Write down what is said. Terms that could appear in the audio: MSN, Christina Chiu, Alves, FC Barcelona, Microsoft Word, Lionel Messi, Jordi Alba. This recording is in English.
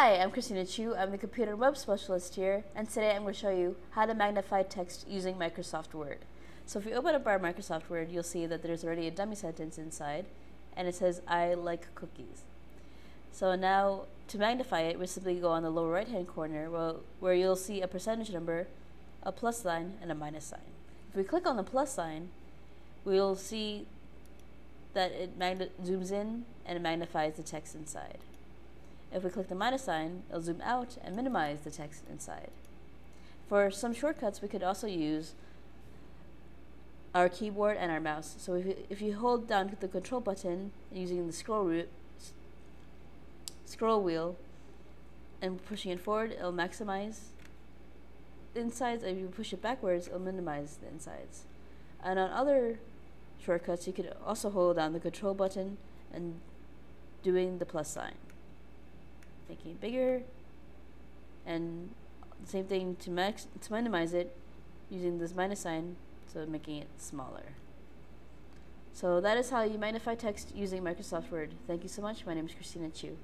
Hi, I'm Christina Chiu. I'm the Computer and Web Specialist here, and today I'm going to show you how to magnify text using Microsoft Word. So if you open up our Microsoft Word, you'll see that there's already a dummy sentence inside, and it says, I like cookies. So now, to magnify it, we simply go on the lower right-hand corner, where you'll see a percentage number, a plus sign, and a minus sign. If we click on the plus sign, we'll see that it zooms in and magnifies the text inside. If we click the minus sign, it'll zoom out and minimize the text inside. For some shortcuts, we could also use our keyboard and our mouse. So if you hold down the control button using the scroll wheel and pushing it forward, it'll maximize the insides. If you push it backwards, it'll minimize the insides. And on other shortcuts, you could also hold down the control button and doing the plus sign, making it bigger, and the same thing to minimize it using this minus sign, so making it smaller. So that is how you magnify text using Microsoft Word. Thank you so much. My name is Christina Chiu.